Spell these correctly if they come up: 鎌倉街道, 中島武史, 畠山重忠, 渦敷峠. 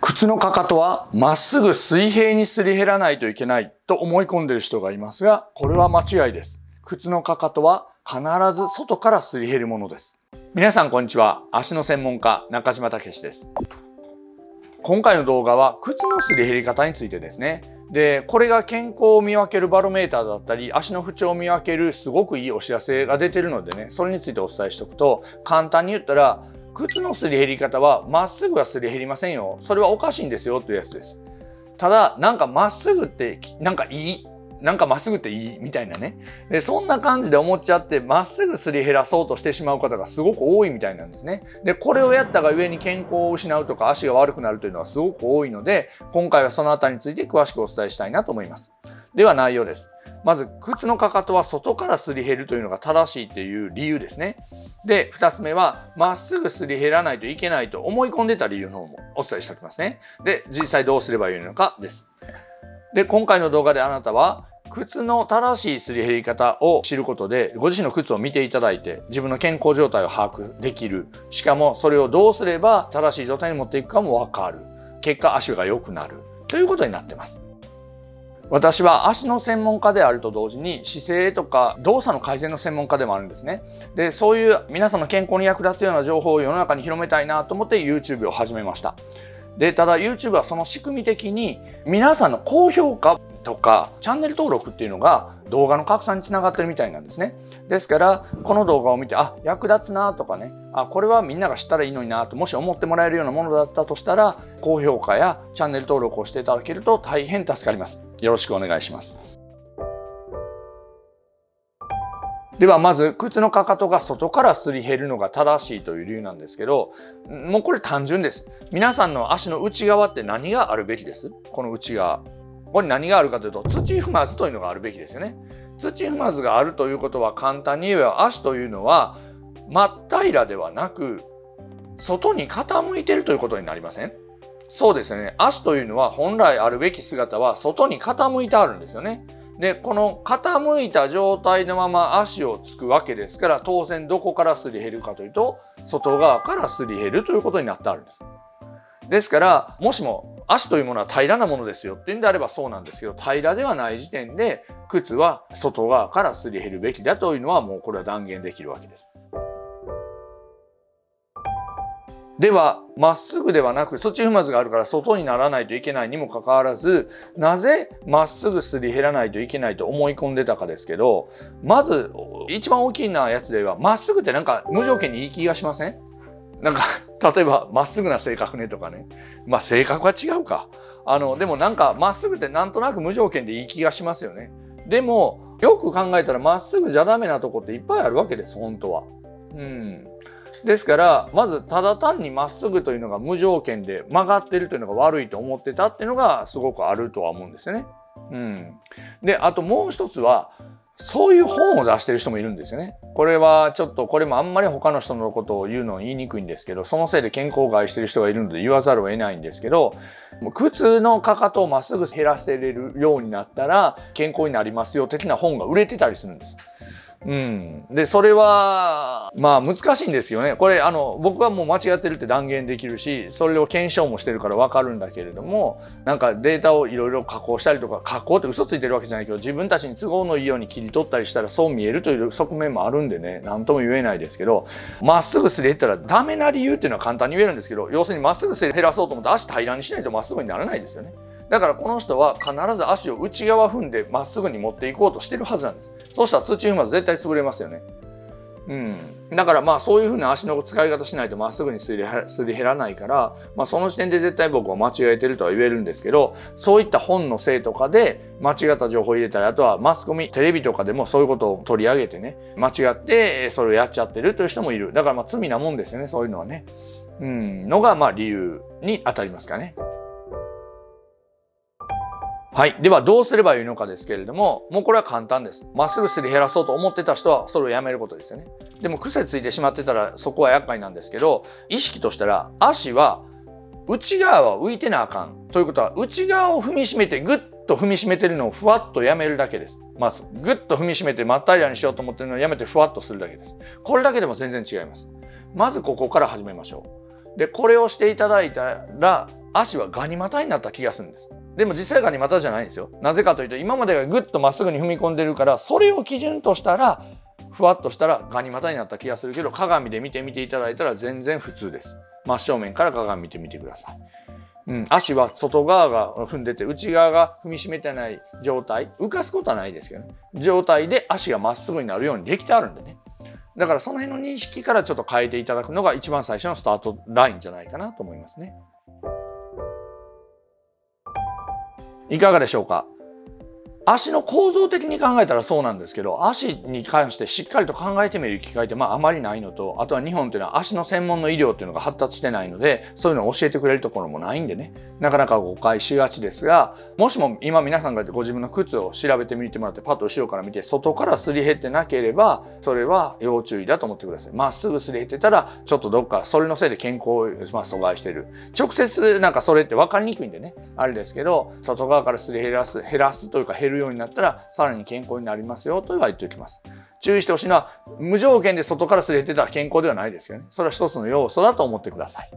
靴のかかとはまっすぐ水平にすり減らないといけないと思い込んでいる人がいますが、これは間違いです。靴のかかとは必ず外からすり減るものです。皆さんこんにちは。足の専門家、中島武史です。今回の動画は靴のすり減り方についてですね。で、これが健康を見分けるバロメーターだったり、足の不調を見分けるすごくいいお知らせが出てるのでね、それについてお伝えしておくと、簡単に言ったら、靴のすり減り方はまっすぐはすり減りませんよ。それはおかしいんですよというやつです。ただ、なんかまっすぐってなんかまっすぐっていいみたいなね。で、そんな感じで思っちゃって、まっすぐすり減らそうとしてしまう方がすごく多いみたいなんですね。で、これをやったがゆえに健康を失うとか足が悪くなるというのはすごく多いので、今回はそのあたりについて詳しくお伝えしたいなと思います。では内容です。まず、靴のかかとは外からすり減るというのが正しいという理由ですね。で、2つ目は、まっすぐすり減らないといけないと思い込んでた理由の方もお伝えしておきますね。で、実際どうすればいいのかです。で、今回の動画であなたは靴の正しいすり減り方を知ることでご自身の靴を見ていただいて自分の健康状態を把握できる。しかもそれをどうすれば正しい状態に持っていくかもわかる。結果足が良くなるということになってます。私は足の専門家であると同時に姿勢とか動作の改善の専門家でもあるんですね。で、そういう皆さんの健康に役立つような情報を世の中に広めたいなと思って YouTube を始めました。で、ただ YouTube はその仕組み的に皆さんの高評価とかチャンネル登録っていうのが動画の拡散につながってるみたいなんですね。ですからこの動画を見て、あ、役立つなとかね、あ、これはみんなが知ったらいいのになともし思ってもらえるようなものだったとしたら、高評価やチャンネル登録をしていただけると大変助かります。よろしくお願いします。ではまず、靴のかかとが外からすり減るのが正しいという理由なんですけど、もうこれ単純です。皆さんの足の内側って何があるべきです？この内側。ここに何があるかというと、土踏まずというのがあるべきですよね。土踏まずがあるということは、簡単に言えば足というのは真っ平らではなく、外に傾いているということになりません？そうですよね。足というのは本来あるべき姿は外に傾いてあるんですよね。で、この傾いた状態のまま足をつくわけですから、当然どこからすり減るかというと、外側からすり減るということになってあるんです。ですから、もしも足というものは平らなものですよっていうんであればそうなんですけど、平らではない時点で靴は外側からすり減るべきだというのは、もうこれは断言できるわけです。では、まっすぐではなく土踏まずがあるから外にならないといけないにもかかわらず、なぜまっすぐすり減らないといけないと思い込んでたかですけど、まず一番大きなやつでは、まっすぐってなんか無条件にいい気がしません？なんか例えばまっすぐな性格ねとかね、まあ性格は違うか、でもなんかまっすぐってなんとなく無条件でいい気がしますよね。でもよく考えたらまっすぐじゃダメなとこっていっぱいあるわけです、本当は。ですから、まずただ単にまっすぐというのが無条件で曲がってるというのが悪いと思ってたっていうのがすごくあるとは思うんですよね。で、あともう一つは、そういう本を出してる人もいるんですよね。これはちょっと、これもあんまり他の人のことを言うのは言いにくいんですけど、そのせいで健康を害してる人がいるので言わざるを得ないんですけど、靴のかかとをまっすぐ減らせれるようになったら健康になりますよ的な本が売れてたりするんです。で、それは、まあ難しいんですよね。これ、僕はもう間違ってるって断言できるし、それを検証もしてるからわかるんだけれども、なんかデータをいろいろ加工したりとか、加工って嘘ついてるわけじゃないけど、自分たちに都合のいいように切り取ったりしたらそう見えるという側面もあるんでね、なんとも言えないですけど、まっすぐすり減ったらダメな理由っていうのは簡単に言えるんですけど、要するにまっすぐすり減らそうと思って足平らにしないとまっすぐにならないですよね。だからこの人は必ず足を内側踏んでまっすぐに持っていこうとしてるはずなんです。そうしたら土踏まず絶対潰れますよね。だからまあそういうふうな足の使い方しないとまっすぐにすり減らないから、まあ、その時点で絶対僕は間違えてるとは言えるんですけど、そういった本のせいとかで間違った情報を入れたり、あとはマスコミ、テレビとかでもそういうことを取り上げてね、間違ってそれをやっちゃってるという人もいる。だからまあ罪なもんですよね、そういうのはね。のがまあ理由に当たりますかね。はい。では、どうすればいいのかですけれども、もうこれは簡単です。まっすぐすり減らそうと思ってた人は、それをやめることですよね。でも、癖ついてしまってたら、そこは厄介なんですけど、意識としたら、足は、内側は浮いてなあかん。ということは、内側を踏みしめて、ぐっと踏みしめてるのをふわっとやめるだけです。まず、ぐっと踏みしめて、真っ平らにしようと思ってるのをやめて、ふわっとするだけです。これだけでも全然違います。まず、ここから始めましょう。で、これをしていただいたら、足はガニ股になった気がするんです。でも実際ガニ股じゃないんですよ。なぜかというと、今までがぐっとまっすぐに踏み込んでるから、それを基準としたらふわっとしたらガニ股になった気がするけど、鏡で見ていただいたら全然普通です。真正面から鏡見てみてください。足は外側が踏んでて内側が踏みしめてない状態、浮かすことはないですけどね、状態で足がまっすぐになるようにできてあるんでね。だからその辺の認識からちょっと変えていただくのが一番最初のスタートラインじゃないかなと思いますね。いかがでしょうか。足の構造的に考えたらそうなんですけど、足に関してしっかりと考えてみる機会ってあまりないのと、あとは日本っていうのは足の専門の医療っていうのが発達してないので、そういうのを教えてくれるところもないんでね、なかなか誤解しがちですが、もしも今皆さんがご自分の靴を調べてみてもらって、パッと後ろから見て外からすり減ってなければ、それは要注意だと思ってください。まっすぐすり減ってたらちょっとどっかそれのせいで健康を阻害してる。直接なんかそれって分かりにくいんでね、あれですけど、外側からすり減らすというか減るようになったらさらに健康になりますよとは言っておきます。注意してほしいのは、無条件で外からすれてたら健康ではないですけどね、それは一つの要素だと思ってください。